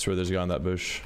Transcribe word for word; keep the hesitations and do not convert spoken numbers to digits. swear there's a guy in that bush.